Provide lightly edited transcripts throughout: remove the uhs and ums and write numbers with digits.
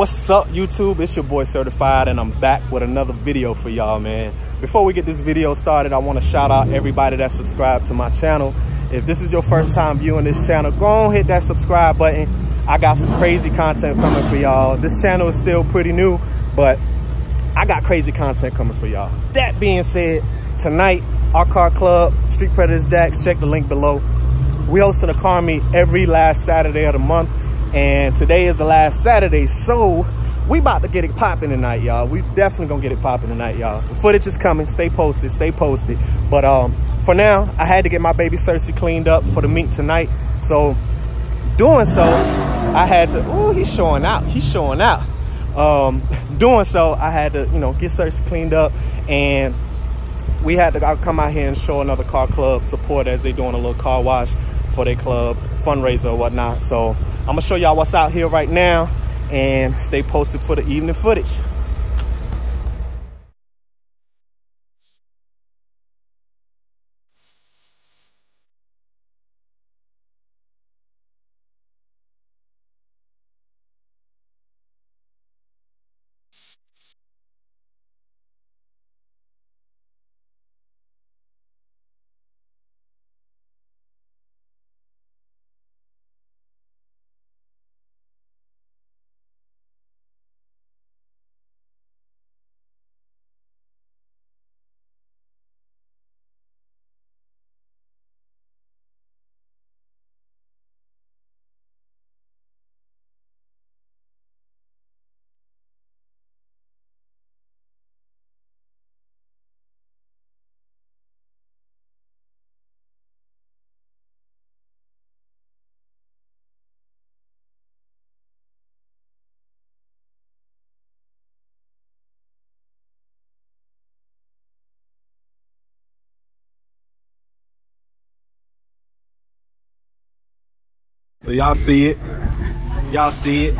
What's up, YouTube? It's your boy Certified, and I'm back with another video for y'all, man. Before we get this video started, I want to shout out everybody that subscribed to my channel. If this is your first time viewing this channel, go on, hit that subscribe button. I got some crazy content coming for y'all. This channel is still pretty new, but I got crazy content coming for y'all. That being said, tonight, our car club, Street Predatorz Jax, check the link below. We hosting a car meet every last Saturday of the month, and today is the last Saturday, so we about to get it popping tonight, y'all. We definitely gonna get it popping tonight, y'all. The footage is coming. Stay posted, stay posted. But for now, I had to get my baby Cersei cleaned up for the meet tonight, so doing so, I had to, ooh, he's showing out, he's showing out. Doing so, I had to, you know, get Cersei cleaned up, and we had to come out here and show another car club support as they doing a little car wash for their club fundraiser or whatnot. So I'm gonna show y'all what's out here right now and stay posted for the evening footage. So y'all see it, y'all see it.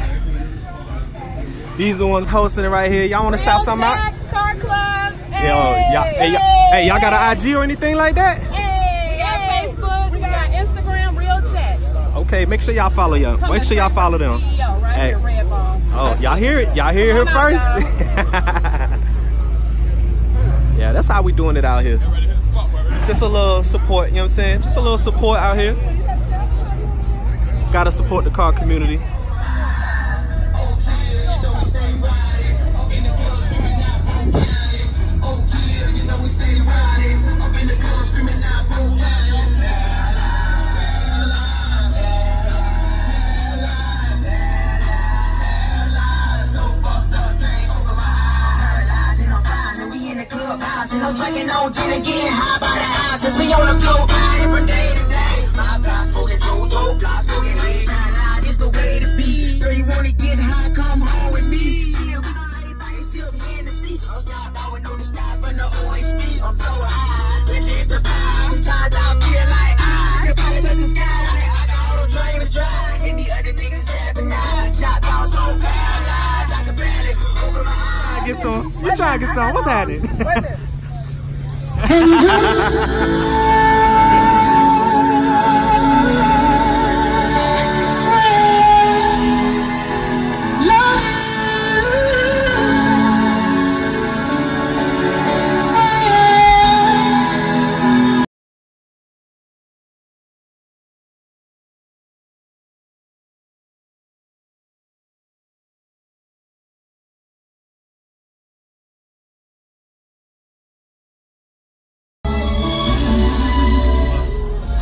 These are the ones hosting it right here. Y'all want to shout something out? Car Club. Hey. Yo, hey, y'all got an IG or anything like that? Hey, we got Facebook, we got Instagram, Real Jax. Okay, make sure y'all follow y'all. Make sure y'all follow them. CEO, right here, Red Ball. Oh, y'all hear it? Y'all hear it here first? Yeah, that's how we doing it out here. Just a little support, you know what I'm saying? Just a little support out here. Gotta support the car community. Get some. What's happening?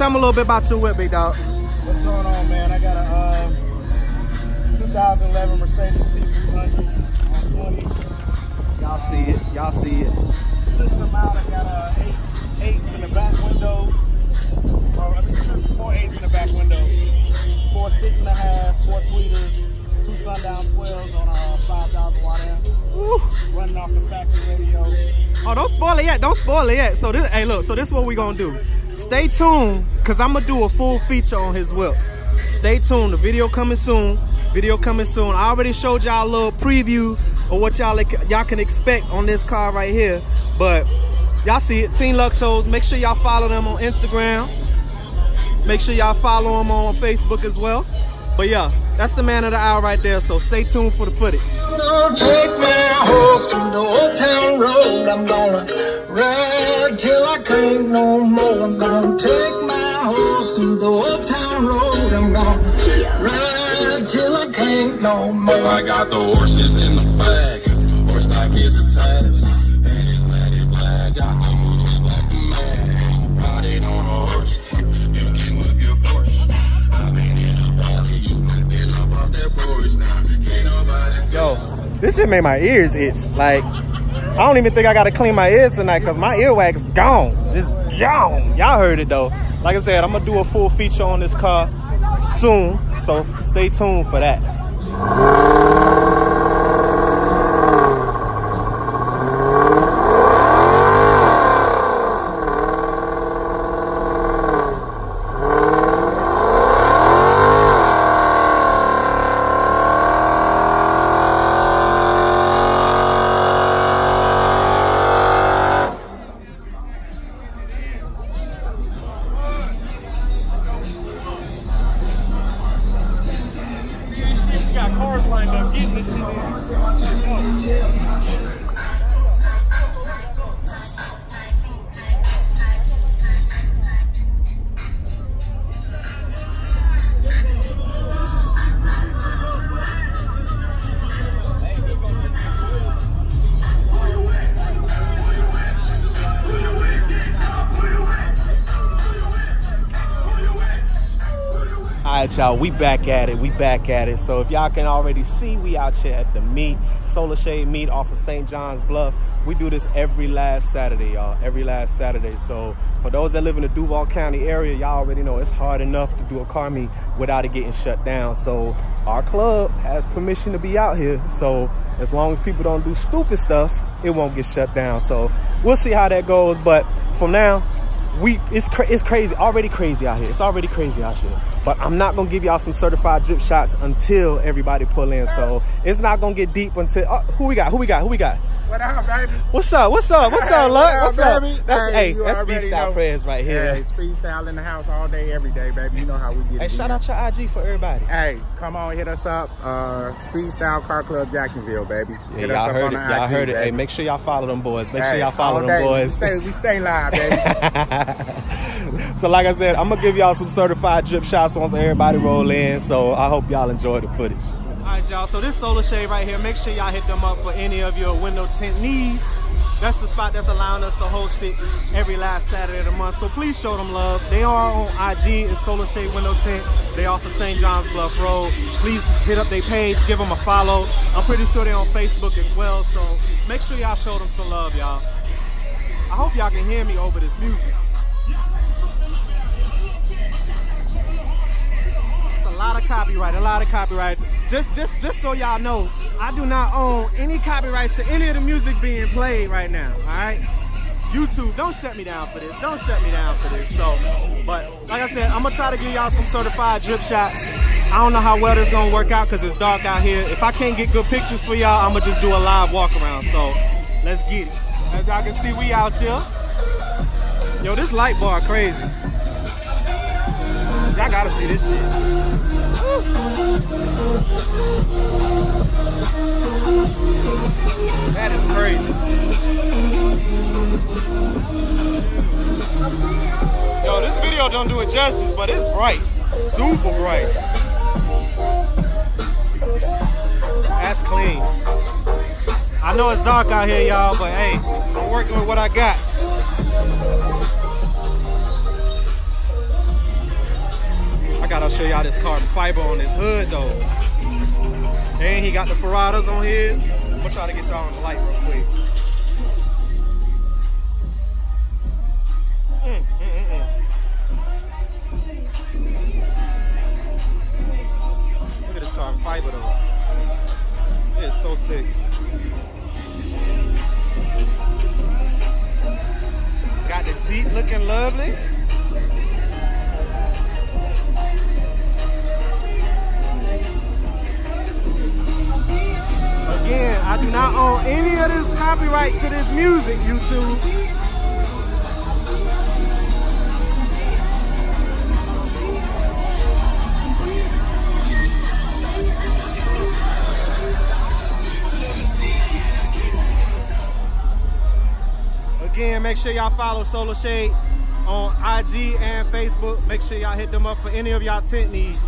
Tell me a little bit about your whip, big dog. What's going on, man? I got a 2011 Mercedes C300 120. Y'all see it. Y'all see it. System out. I got eights in the back window. Or I think 4 8s in the back window. 4 6.5s, 4 sweeters, 2 Sundown 12s on a 5,000 watt amp. Woo. Running off the factory radio. Oh, don't spoil it yet. Don't spoil it yet. So this, hey, look. So this is what we gonna do. Stay tuned, because I'm going to do a full feature on his whip. Stay tuned. The video coming soon. Video coming soon. I already showed y'all a little preview of what y'all can expect on this car right here. But y'all see it. Teen Luxos. Make sure y'all follow them on Instagram. Make sure y'all follow them on Facebook as well. But yeah, That's the man of the hour right there, so stay tuned for the footage. I'm gonna take my horse to the old town road. I'm gonna ride till I can't no more. I'm gonna take my horse to the old town road. I'm gonna ride till I can't no more. I got the horses in the bag, horse stock is attached, and it's matted black. Got the horses like a man, riding on a horse. Yo, this shit made my ears itch. Like, I don't even think I gotta clean my ears tonight because my earwax gone. Just gone. Y'all heard it though. Like I said, I'm gonna do a full feature on this car soon, so stay tuned for that. Y'all, we back at it. So if y'all can already see, we out here at the meet, Solar Shade meet off of St. John's Bluff. We do this every last Saturday, y'all, every last Saturday. So for those that live in the Duval County area, y'all already know it's hard enough to do a car meet without it getting shut down. So our club has permission to be out here, so as long as people don't do stupid stuff, it won't get shut down. So we'll see how that goes, but from now it's crazy, already crazy out here. It's already crazy out here. But I'm not gonna give y'all some certified drip shots until everybody pull in. So it's not gonna get deep until who we got? What up, baby? What's up, Luck? What's up, baby? That's hey, that's Speed Style Prez right here. Hey, Speed Style in the house all day, every day, baby. You know how we get it. Hey, shout out your IG for everybody. Hey, come on, hit us up. Speed Style Car Club Jacksonville, baby. Yeah, y'all heard it. Y'all heard it. Hey, make sure y'all follow them boys. Make sure y'all follow them boys. We stay live, baby. So like I said, I'm gonna give y'all some certified drip shots once everybody roll in, so I hope y'all enjoy the footage. Alright y'all, so this Solar Shade right here, make sure y'all hit them up for any of your window tint needs. That's the spot that's allowing us to host it every last Saturday of the month, so please show them love. They are on IG, it's Solar Shade Window Tint. They off of St. John's Bluff Road. Please hit up their page, give them a follow. I'm pretty sure they're on Facebook as well, so make sure y'all show them some love, y'all. I hope y'all can hear me over this music. A lot of copyright. Just so y'all know, I do not own any copyrights to any of the music being played right now, all right? YouTube, don't shut me down for this. Don't shut me down for this. So, but like I said, I'm gonna try to give y'all some certified drip shots. I don't know how well this gonna work out because it's dark out here. If I can't get good pictures for y'all, I'm gonna just do a live walk around. So let's get it. As y'all can see, we out here. Yo, this light bar crazy. Y'all gotta see this shit. That is crazy. Yo, this video don't do it justice, but it's bright. Super bright. That's clean. I know it's dark out here, y'all, but hey, I'm working with what I got. I'll show y'all this carbon fiber on this hood though. And he got the Ferradas on his. I'm gonna try to get y'all on the light real quick. Look at this carbon fiber though. It is so sick. Got the Jeep looking lovely. Again, I do not own any of this copyright to this music, YouTube. Make sure y'all follow Solar Shade on IG and Facebook. Make sure y'all hit them up for any of y'all tent needs.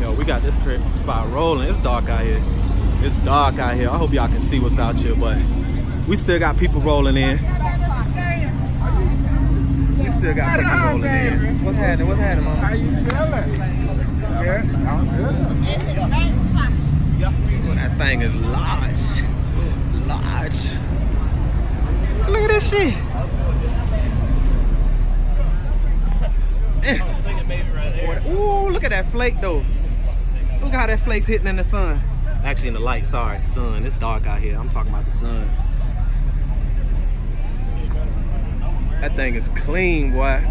Yo, we got this spot rolling. It's dark out here. It's dark out here. I hope y'all can see what's out here, but we still got people rolling in. We still got people rolling in. What's happening? What's happening, Mama? How you feeling? Yeah, I'm good. Well, that thing is large. Look at this shit. Ooh, look at that flake though. Look how that flake's hitting in the sun. Actually in the light, sorry, sun. It's dark out here. I'm talking about the sun. That thing is clean, boy.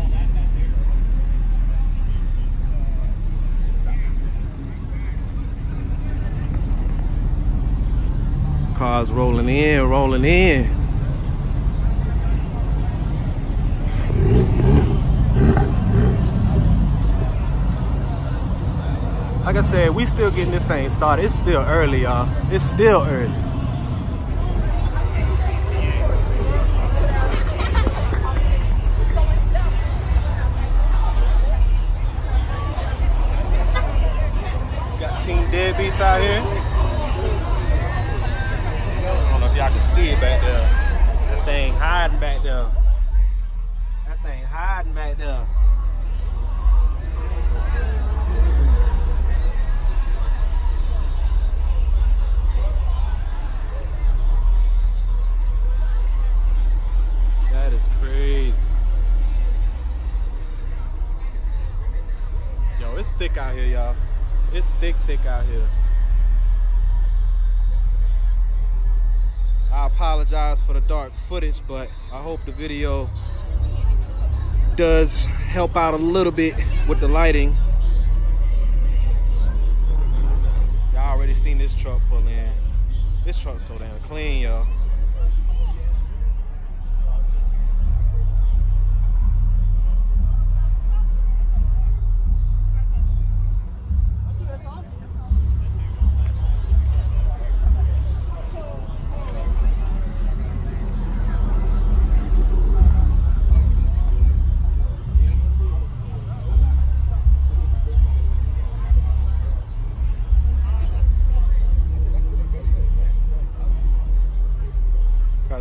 Cars rolling in, Like I said, we still getting this thing started. It's still early, y'all. It's still early. Got Team Deadbeats out here. I don't know if y'all can see it back there. That thing hiding back there. It's thick out here, y'all. It's thick out here. I apologize for the dark footage, but I hope the video does help out a little bit with the lighting. Y'all already seen this truck pull in. This truck's so damn clean, y'all.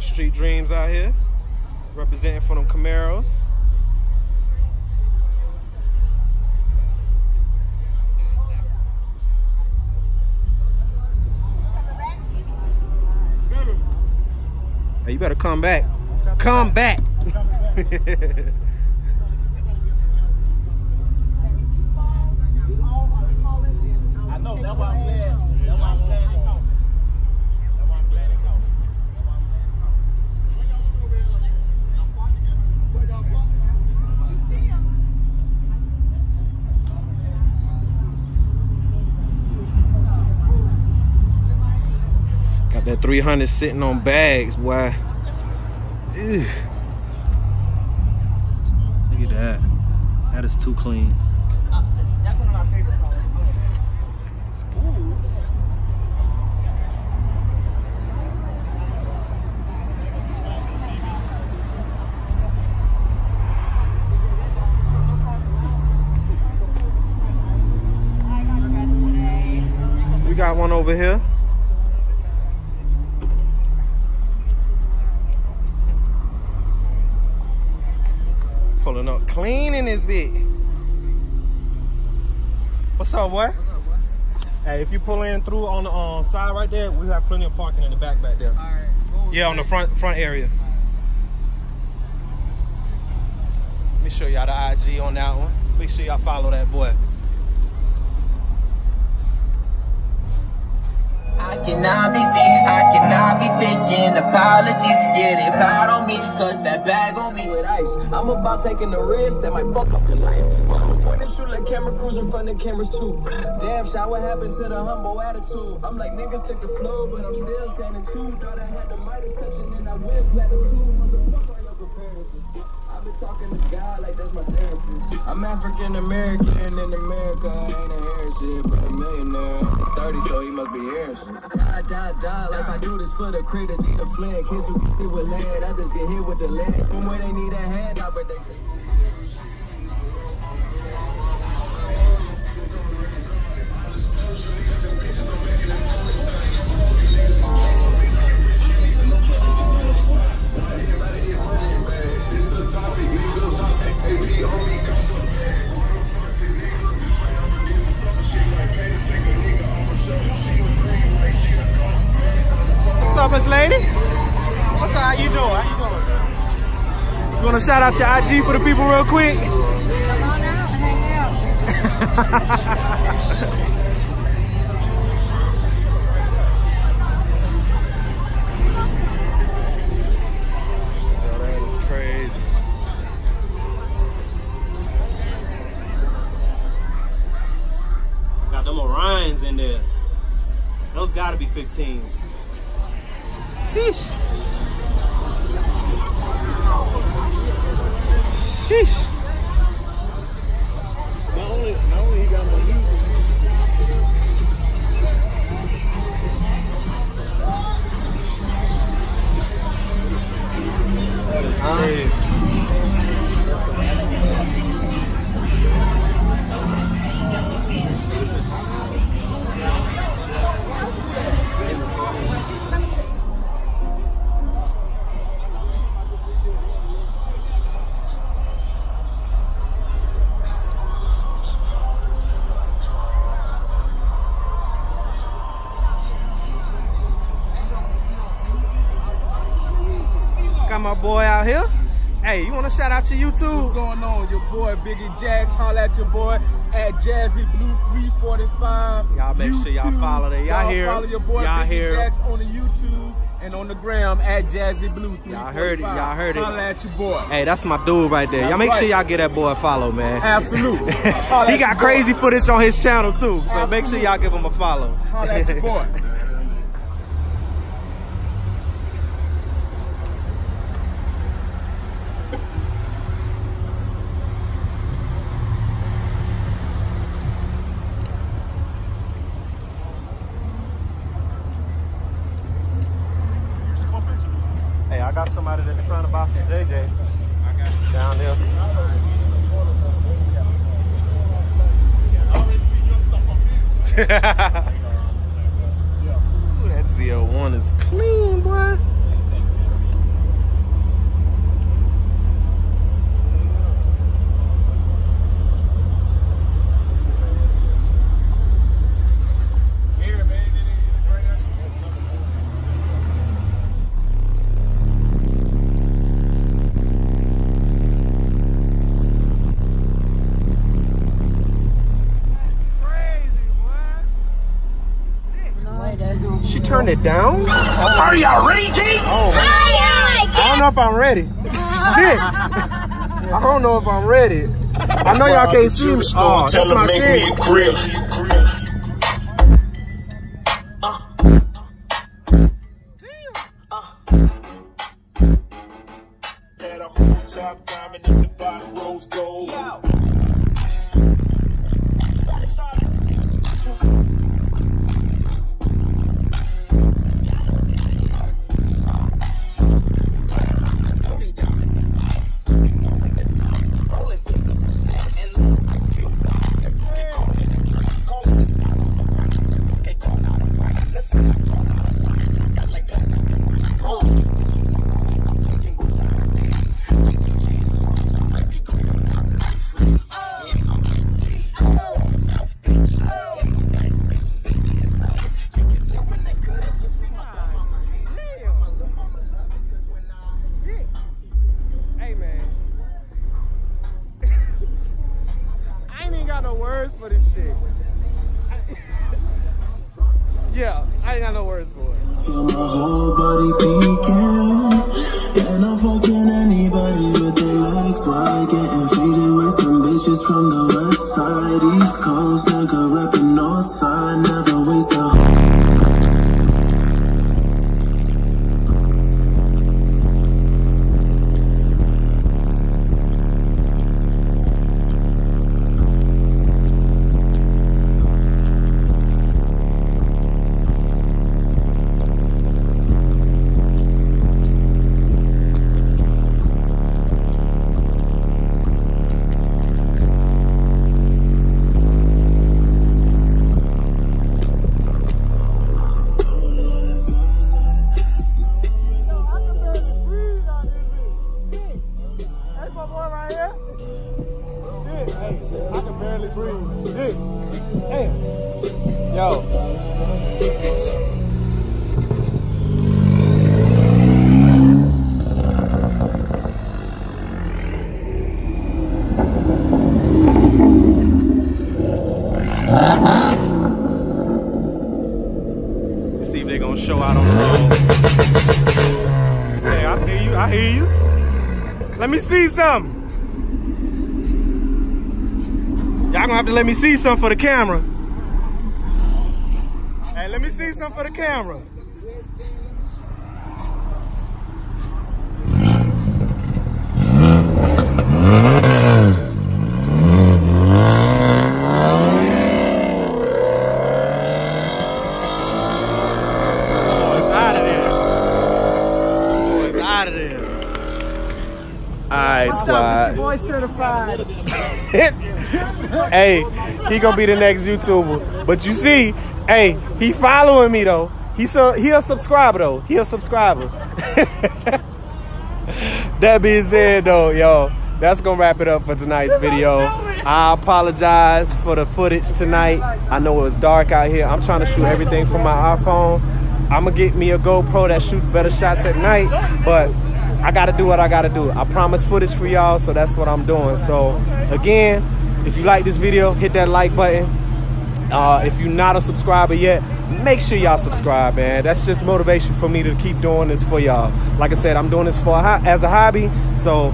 Street Dreams out here, representing for them Camaros. Hey, you better come back. Come back. I know, that's why I'm glad. That's why I'm glad. That 300 sitting on bags, boy. Ew. Look at that. That is too clean. That's one of my favorite colors. We got one over here. Pulling up clean in this bitch. What's up, boy? Hey, if you pull in through on the side right there, we have plenty of parking in the back there. All right. Yeah, on the front area. Let me show y'all the IG on that one. Make sure y'all follow that boy. I cannot be seen, I cannot be taking apologies. Yeah, they proud on me, cause that bag on me with ice. I'm about taking a risk that might fuck up your life. So I'm pointing shoot like camera crews in front of cameras too. Damn, shot, what happened to the humble attitude? I'm like, niggas took the flow, but I'm still standing too. Thought I had the Midas touching and I went back to two. Motherfucker, your comparison. I've been talking to God like that's my therapist. I'm African American, and in America I ain't a hair shit, but a millionaire. I'm 30, so he must be hearing shit. Die, like I do this for the critter, need a flag. Kids who can see with lead, others get hit with the lead. From where they need a hand, I bet they say. What's up, Miss Lady? What's up? How you doing? You want to shout out to IG for the people real quick? Come on out and hang out. Yo, that is crazy. Got them Orions in there. Those gotta be 15s. Sheesh. Sheesh. Not only he got my music. That is crazy. My boy out here. Hey, you want to shout out to YouTube? What's going on? Your boy Biggie Jax. Holla at your boy at Jazzy Blue 345. Y'all make sure y'all follow that. Y'all hear? Follow your boy Biggie Jax on the YouTube and on the gram at Jazzy Blue 345. Y'all heard it. Y'all heard it. Holla at your boy. Hey, that's my dude right there. Y'all make sure y'all get that boy a follow, man. Absolutely. He got crazy footage on his channel too, so make sure y'all give him a follow. Holla at your boy. Got somebody that's trying to buy some JJ down there. Ooh, that ZL1 is clean, boy. She turned it down? Are y'all ready, James? Oh, I don't know if I'm ready. Shit. I don't know if I'm ready. I know y'all can't see me. Oh, that's my shit. words for this shit. Yeah, I ain't got no words for it. Feel my whole body peeking, and I'm fucking anybody with their legs wide. Getting faded with some bitches from the west side, east coast, nigga reppin' north side. Never waste a something. Y'all gonna have to let me see something for the camera. Hey, let me see something for the camera. Hey, he gonna be the next YouTuber. But you see, hey, he following me though. He a subscriber though. He a subscriber. That being said though, y'all, that's gonna wrap it up for tonight's video. I apologize for the footage tonight. I know it was dark out here. I'm trying to shoot everything from my iPhone. I'm gonna get me a GoPro that shoots better shots at night, but I gotta do what I gotta do. I promise footage for y'all, so that's what I'm doing. So again, if you like this video, hit that like button. If you're not a subscriber yet, make sure y'all subscribe, man. That's just motivation for me to keep doing this for y'all. Like I said, I'm doing this for as a hobby. So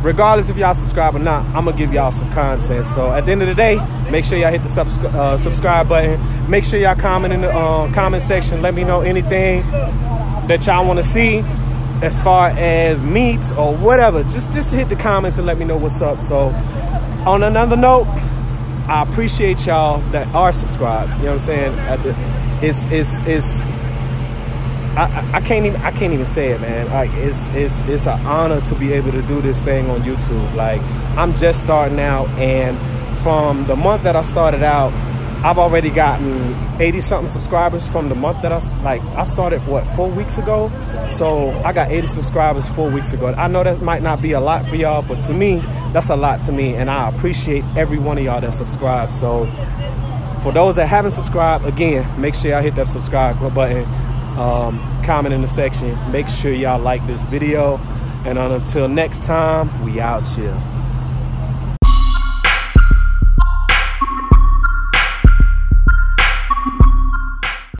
regardless if y'all subscribe or not, I'm gonna give y'all some content. So at the end of the day, make sure y'all hit the subscribe button. Make sure y'all comment in the comment section. Let me know anything that y'all want to see as far as meats or whatever. Just hit the comments and let me know what's up. So on another note, I appreciate y'all that are subscribed. You know what I'm saying? I can't even say it, man. Like it's an honor to be able to do this thing on YouTube. Like I'm just starting out, and from the month that I started out, I've already gotten 80-something subscribers from the month that I started, what, 4 weeks ago? So I got 80 subscribers 4 weeks ago. I know that might not be a lot for y'all, but to me, that's a lot to me. And I appreciate every one of y'all that subscribed. So for those that haven't subscribed, again, make sure y'all hit that subscribe button, comment in the section. Make sure y'all like this video. And until next time, we out here.